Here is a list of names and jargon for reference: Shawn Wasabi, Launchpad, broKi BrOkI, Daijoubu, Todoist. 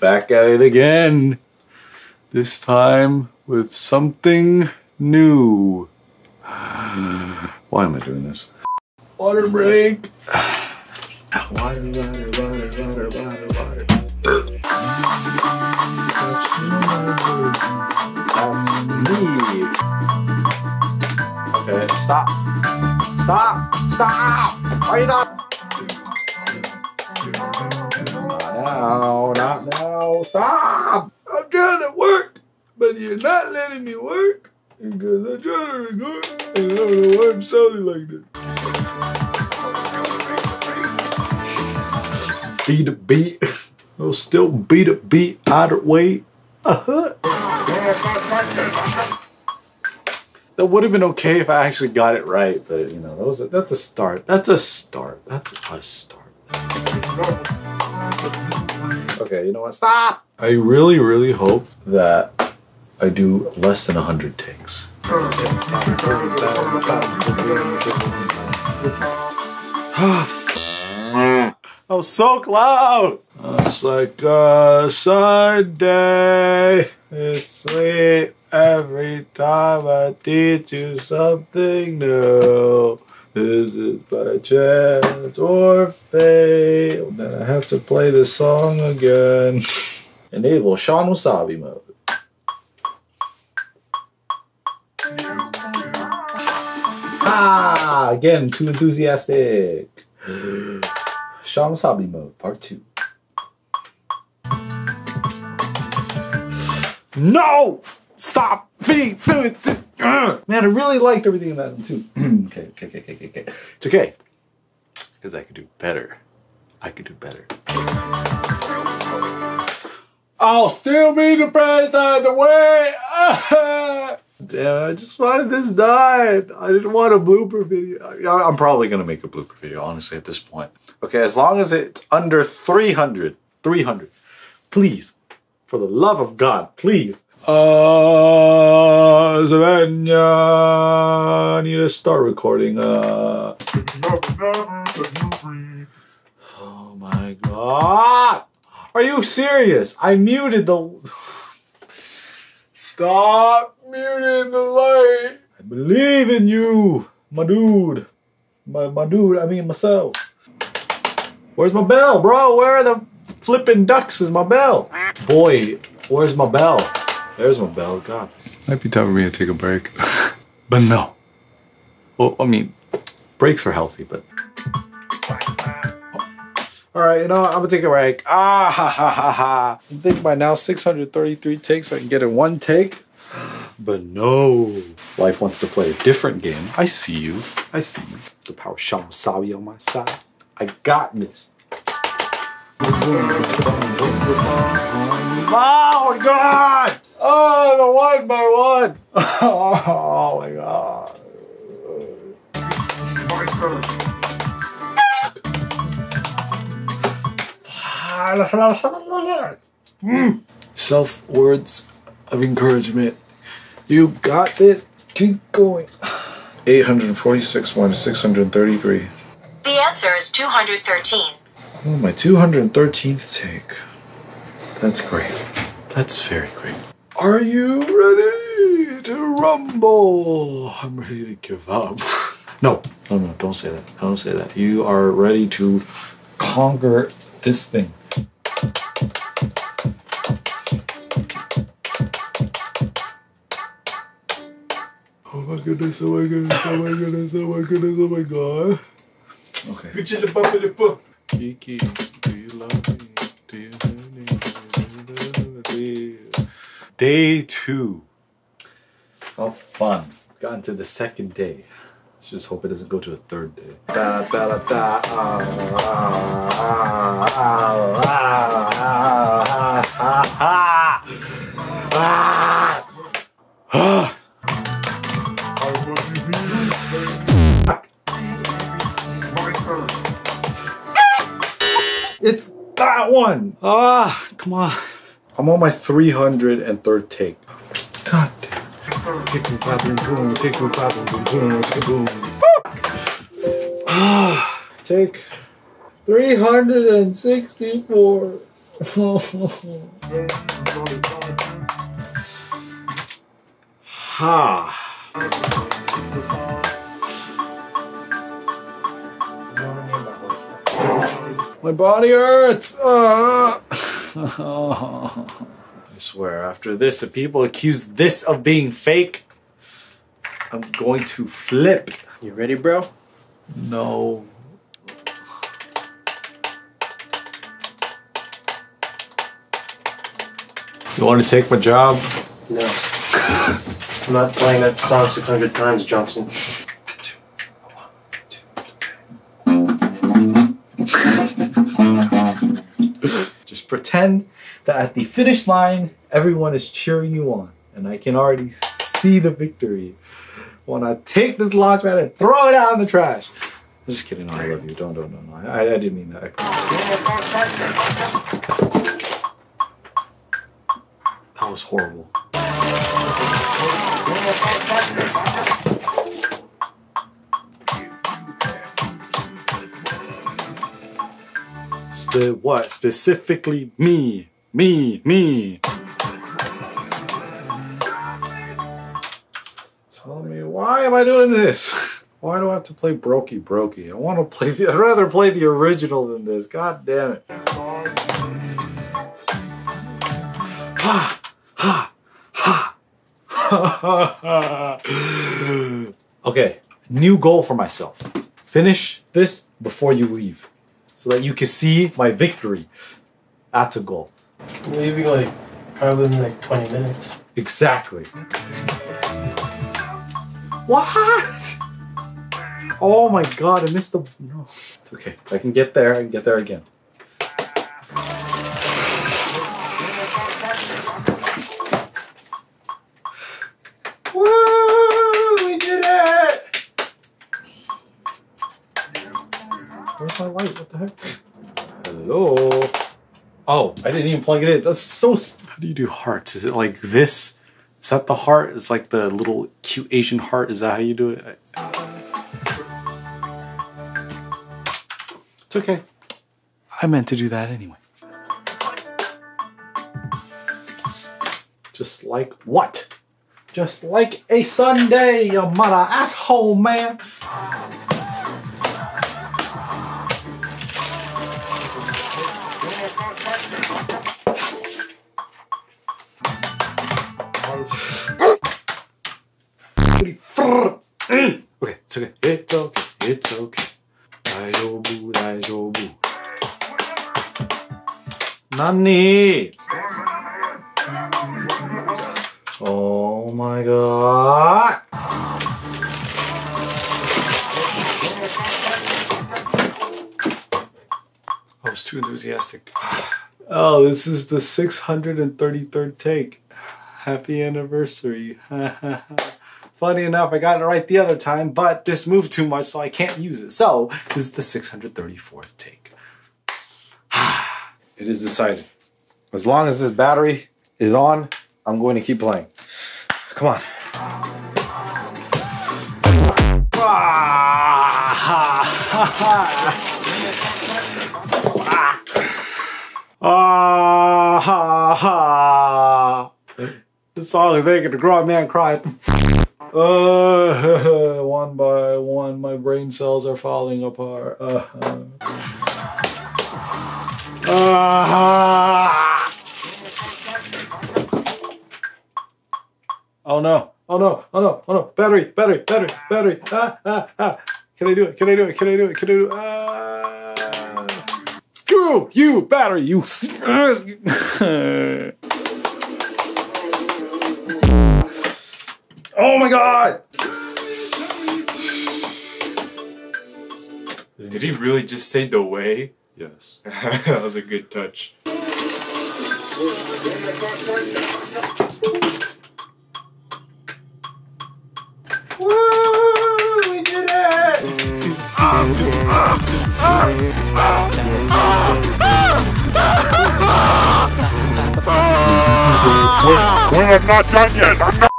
back at it again, this time with something new. Why am I doing this? Water break. Water, water, water, water, water, water. That's me. Okay, stop. Stop. Stop. Are you not? Not now. Not now. Stop. I'm trying to work, but you're not letting me work because I'm trying to record and I don't know why I'm sounding like this. Beat a beat. I'll still beat a beat either way. That would have been okay if I actually got it right, but you know, that was a, that's a start. That's a start. That's a start. Okay, you know what? Stop! I really, really hope that I do less than 100 takes. I was so close! It's like a Sunday. It's sweet every time I teach you something new. Is it by chance or fate? Well, then I have to play this song again. Enable Shawn Wasabi mode. Ah! Again, too enthusiastic. Shawn Wasabi mode, part 2. No! Stop being through it! Man, I really liked everything in that too. Okay. It's okay. Because I could do better. I could do better. I'll still be depressed either way! Damn, I just wanted this done. I didn't want a blooper video. I'm probably going to make a blooper video, honestly, at this point. Okay, as long as it's under 300. 300. Please. For the love of God, please. Savannah, I need to start recording. Oh my God. Are you serious? I muted the... Stop muting the light. I believe in you, my dude. My dude, I mean myself. Where's my bell, bro? Where are the... Flipping ducks is my bell. Boy, where's my bell? There's my bell, God. Might be time for me to take a break. But no. Well, I mean, breaks are healthy, but. All right, you know what? I'm gonna take a break. Ah, ha, ha, ha, ha. I'm thinking by now 633 takes, I can get in one take. But no. Life wants to play a different game. I see you. I see you. The power of Shawn Wasabi on my side. I got this. Oh my God! Oh, the one by one! Oh my God! Self words of encouragement. You got this. Keep going. 846 minus 633. The answer is 213. Oh, my 213th take. That's great. That's very great. Are you ready to rumble? I'm ready to give up. No, don't say that. Don't say that. You are ready to conquer this thing. Oh my goodness, oh my goodness, oh my goodness, oh my goodness, oh my God. Okay. Good to the bump of the book. Kiki, do you love me? Do you love me? Day 2. How fun. Gotten to the second day. Let's just hope it doesn't go to a third day. It's that one! Ah, come on. I'm on my 303rd take. God damn it. Take 364. Ha! My body hurts! I swear, after this, if people accuse this of being fake, I'm going to flip. You ready, bro? No. You want to take my job? No. I'm not playing that song 600 times, Johnson. Just pretend that at the finish line, everyone is cheering you on. And I can already see the victory. When I take this Launchpad and throw it out in the trash. I'm just kidding, I love you. Don't. I didn't mean that. That was horrible. What? Specifically me. Me. Tell me, why am I doing this? Why do I have to play broKi BrOkI? I want to play I'd rather play the original than this. God damn it. Ha! Ha! Ha! Okay, new goal for myself. Finish this before you leave, so that you can see my victory. That's a goal. Leaving like probably in like 20 minutes. Exactly. What? Oh my god, I missed the... No. It's okay. I can get there again. Woo! We did it! Where's my light? What the heck? Hello? Oh, I didn't even plug it in. That's so... How do you do hearts? Is it like this? Is that the heart? It's like the little cute Asian heart. Is that how you do it? It's okay. I meant to do that anyway. Just like what? Just like a Sunday, you mother asshole, man. Okay, it's okay. It's okay. Daijoubu. Nani? Oh my god. I was too enthusiastic. Oh, this is the 633rd take. Happy anniversary. Funny enough, I got it right the other time, but this moved too much, so I can't use it. So, this is the 634th take. It is decided. As long as this battery is on, I'm going to keep playing. Come on. That's all I'm making a grown man cry. One by one, my brain cells are falling apart. Oh no. Battery. Can I do it? You battery, you. Oh my god! Did he really just say the way? Yes. That was a good touch. Woo! We did it! We're not done yet! I'm not